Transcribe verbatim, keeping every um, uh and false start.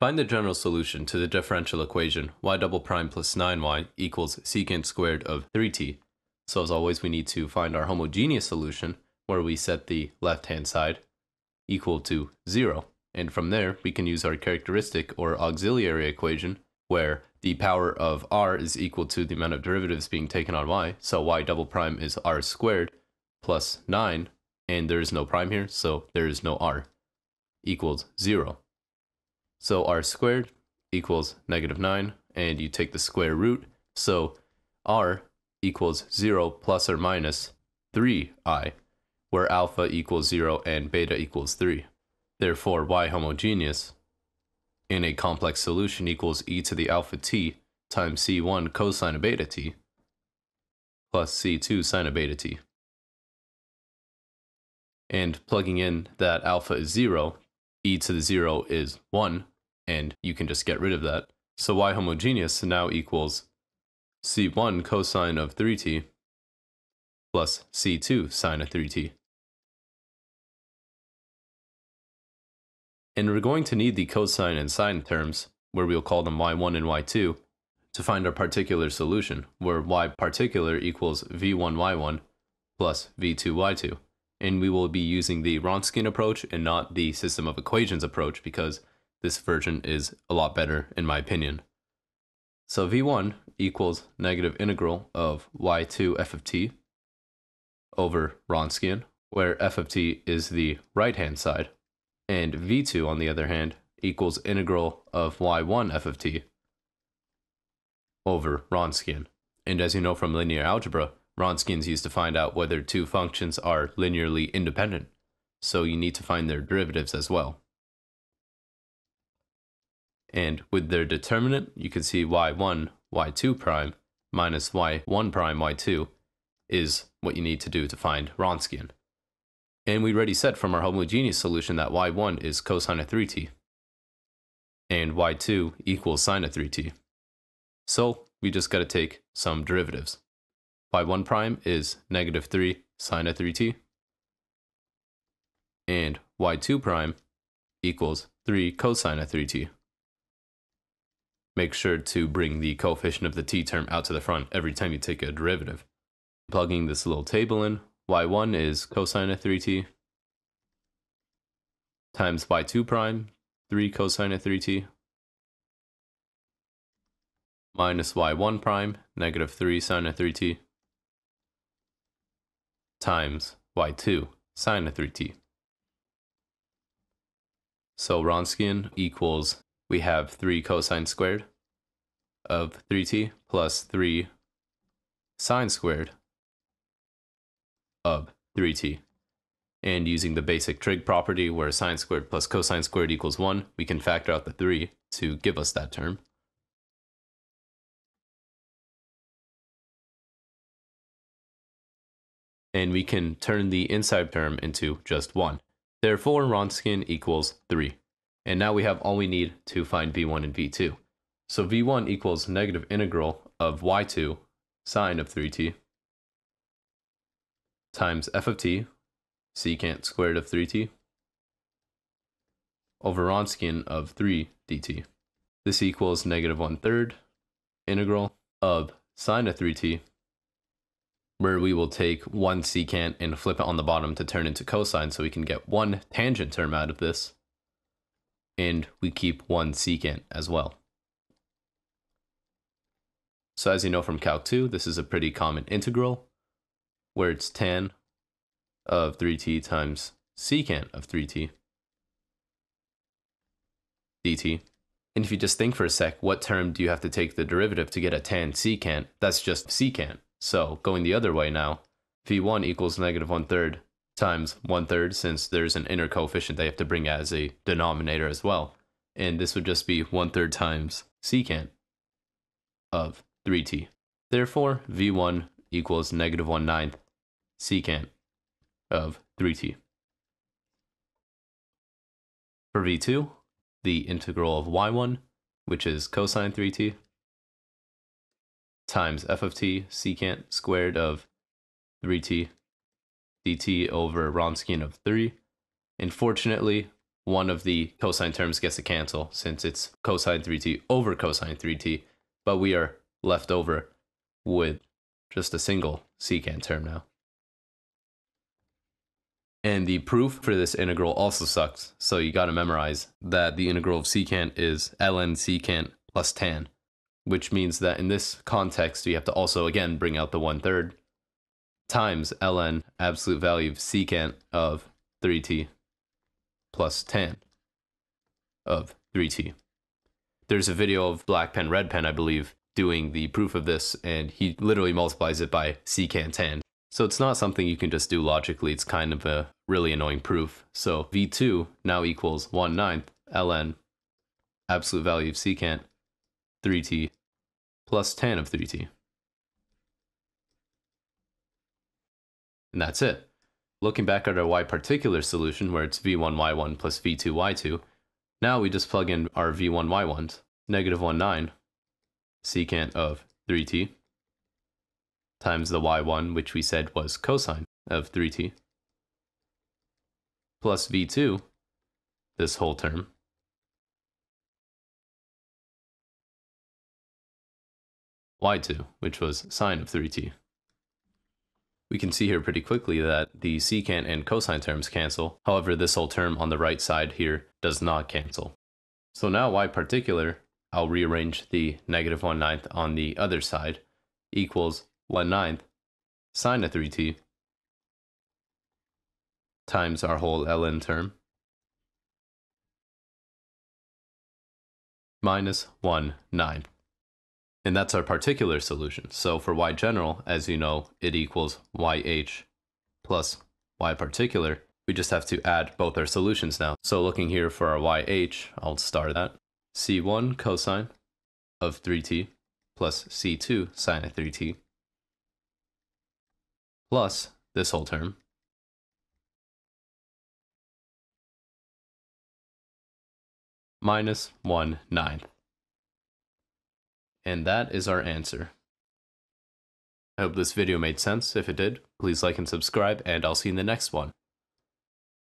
Find the general solution to the differential equation y double prime plus nine y equals secant squared of three t. So as always, we need to find our homogeneous solution, where we set the left-hand side equal to zero. And from there, we can use our characteristic or auxiliary equation, where the power of r is equal to the amount of derivatives being taken on y. So y double prime is r squared plus nine, and there is no prime here, so there is no r, equals zero. So r squared equals negative nine, and you take the square root, so r equals zero plus or minus three i, where alpha equals zero and beta equals three. Therefore, y homogeneous in a complex solution equals e to the alpha t times c one cosine of beta t plus c two sine of beta t. And plugging in that alpha is zero, e to the zero is one, and you can just get rid of that. So y homogeneous now equals c one cosine of three t plus c two sine of three t. And we're going to need the cosine and sine terms, where we'll call them y one and y two, to find our particular solution, where y particular equals v one y one plus v two y two. And we will be using the Wronskian approach and not the system of equations approach, because this version is a lot better in my opinion. So v one equals negative integral of y two f of t over Wronskian, where f of t is the right-hand side, and v two, on the other hand, equals integral of y one f of t over Wronskian. And as you know from linear algebra, Wronskians used to find out whether two functions are linearly independent, so you need to find their derivatives as well. And with their determinant, you can see y one, y two prime minus y one prime, y two is what you need to do to find Wronskian. And we already said from our homogeneous solution that y one is cosine of three t, and y two equals sine of three t. So we just got to take some derivatives. y one prime is negative three sine of three t, and y two prime equals three cosine of three t. Make sure to bring the coefficient of the t term out to the front every time you take a derivative. Plugging this little table in, y one is cosine of three t times y two prime, three cosine of three t, minus y one prime, negative three sine of three t, times y two sine of three t. So Wronskian equals, we have three cosine squared of three t plus three sine squared of three t. And using the basic trig property, where sine squared plus cosine squared equals one, we can factor out the three to give us that term. And we can turn the inside term into just one. Therefore, Wronskian equals three. And now we have all we need to find v one and v two. So v one equals negative integral of y two sine of three t times f of t, secant squared of three t, over Wronskian of three dt. This equals negative one-third integral of sine of three t, where we will take one secant and flip it on the bottom to turn into cosine, so we can get one tangent term out of this, and we keep one secant as well. So as you know from Calc two, this is a pretty common integral, where it's tan of three t times secant of three t dt. And if you just think for a sec, what term do you have to take the derivative to get a tan secant? That's just secant. So going the other way now, v one equals negative one-third times one-third, since there's an inner coefficient they have to bring as a denominator as well. And this would just be one-third times secant of three t. Therefore, v one equals negative one-ninth secant of three t. For v two, the integral of y one, which is cosine three t, times f of t secant squared of three t dt over Wronskian of three. And fortunately, one of the cosine terms gets a cancel since it's cosine three t over cosine three t, but we are left over with just a single secant term now. And the proof for this integral also sucks, so you gotta memorize that the integral of secant is ln secant plus tan, which means that in this context you have to also again bring out the one-third times ln absolute value of secant of three t plus tan of three t. There's a video of Blackpenredpen, I believe, doing the proof of this, and he literally multiplies it by secant tan. So it's not something you can just do logically, it's kind of a really annoying proof. So v two now equals one ninth ln absolute value of secant three t plus tan of three t. And that's it. Looking back at our y particular solution, where it's v one y one plus v two y two, now we just plug in our v one y ones, negative one nine secant of three t times the y one, which we said was cosine of three t, plus v two, this whole term, y two, which was sine of three t. We can see here pretty quickly that the secant and cosine terms cancel, however this whole term on the right side here does not cancel. So now y particular, I'll rearrange the negative one ninth on the other side, equals one ninth sine of three t times our whole ln term minus one ninth. And that's our particular solution. So for y general, as you know, it equals yh plus y particular. We just have to add both our solutions now. So looking here for our yh, I'll star that. c one cosine of three t plus c two sine of three t plus this whole term minus one ninth. And that is our answer. I hope this video made sense. If it did, please like and subscribe, and I'll see you in the next one.